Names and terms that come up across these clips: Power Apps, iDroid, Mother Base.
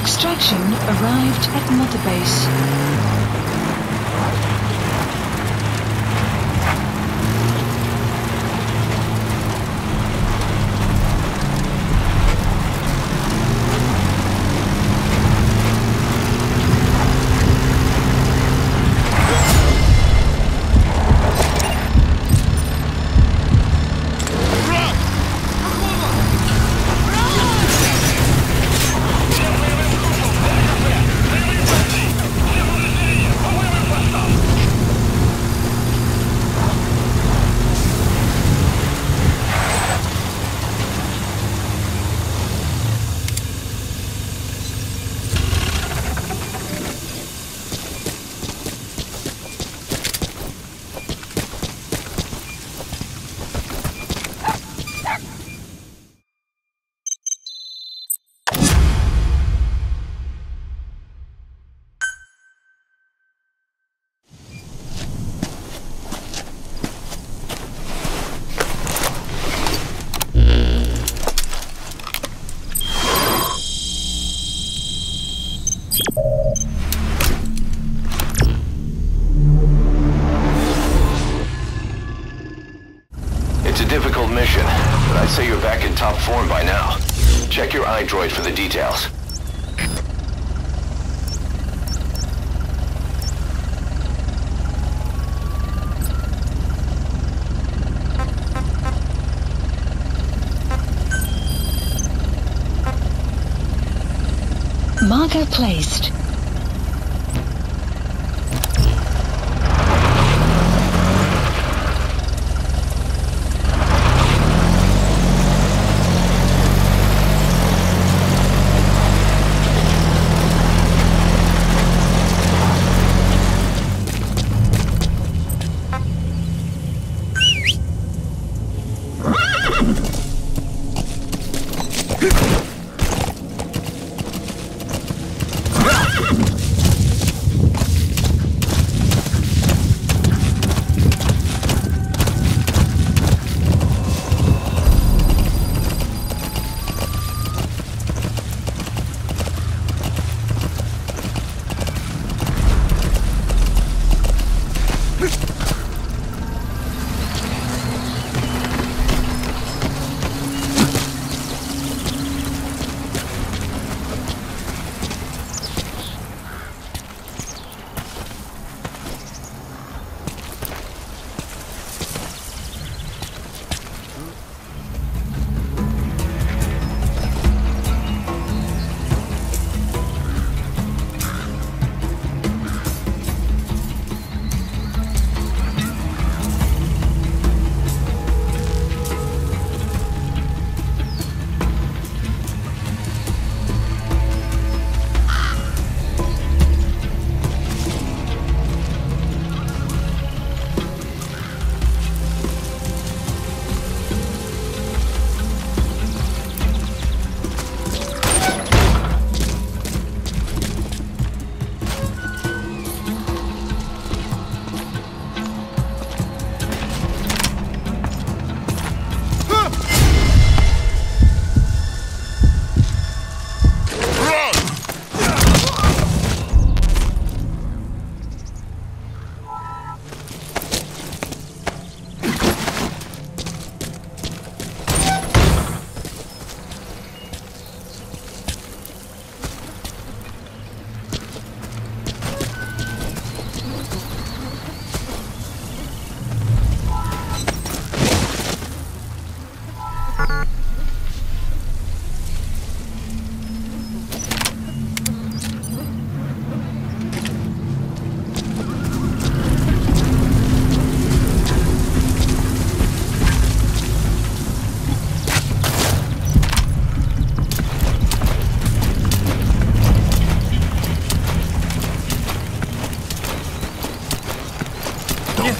Extraction arrived at Mother Base. Difficult mission, but I'd say you're back in top form by now. Check your iDroid for the details. Marker placed.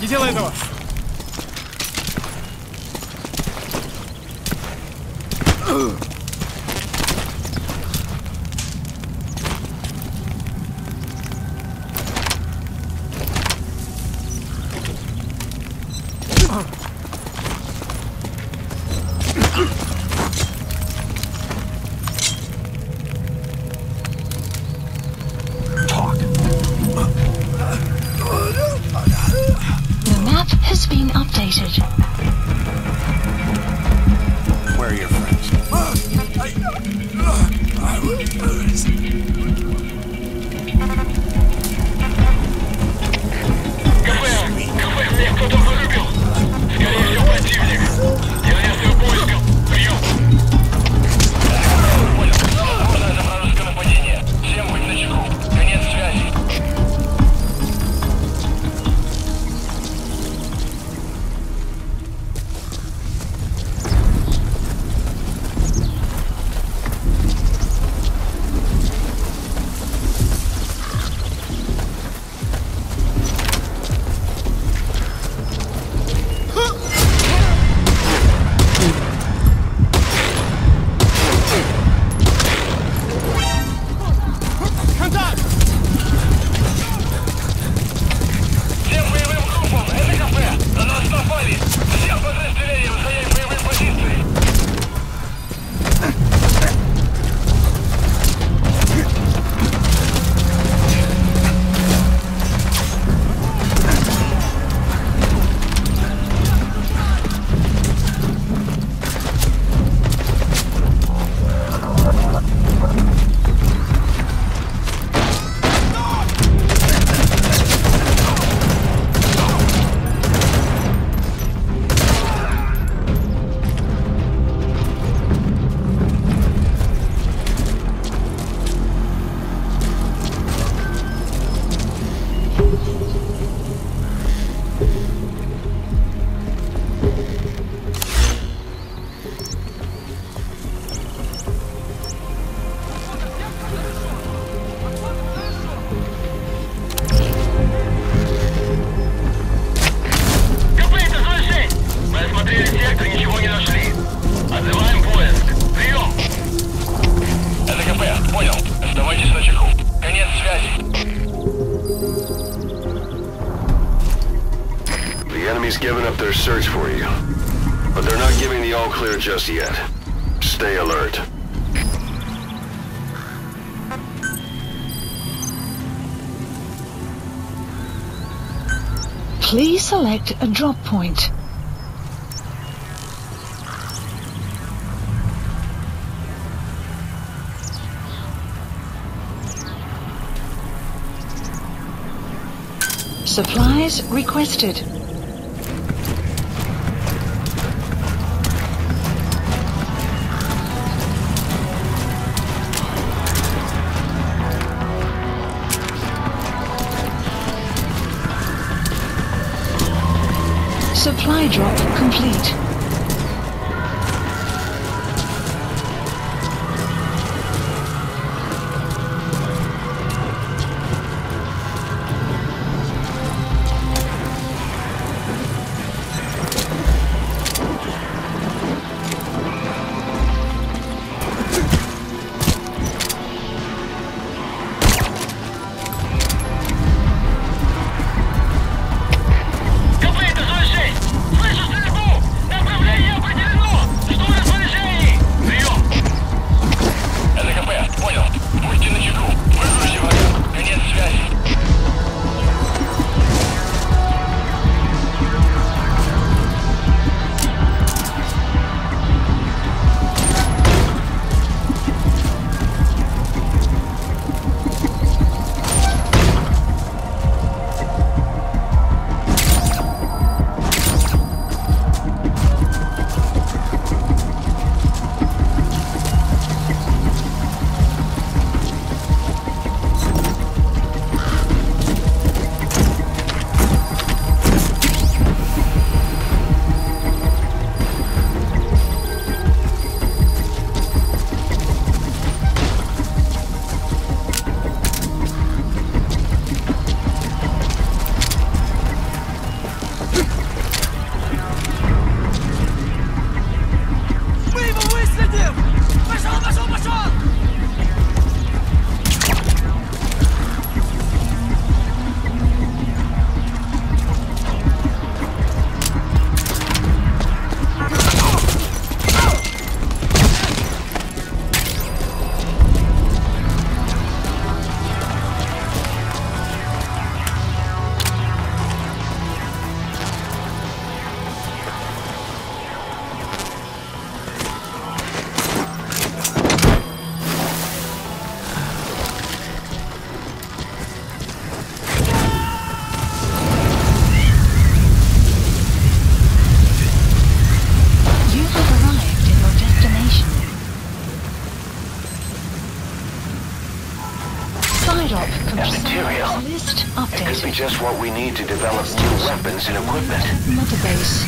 Не делай этого! search for you, but they're not giving the all clear just yet. Stay alert. Please select a drop point. Supplies requested. Supply drop complete. Just what we need to develop new weapons and equipment. Mother Base.